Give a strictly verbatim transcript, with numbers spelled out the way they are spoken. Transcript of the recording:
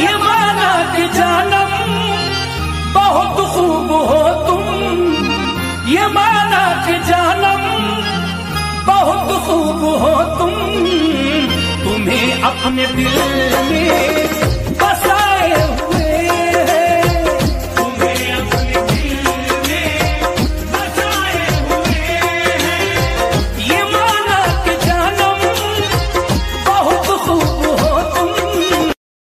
ये माना कि जानम बहुत खूब हो तुम, ये माना कि जानम बहुत खूब हो तुम, तुम्हें अपने दिल में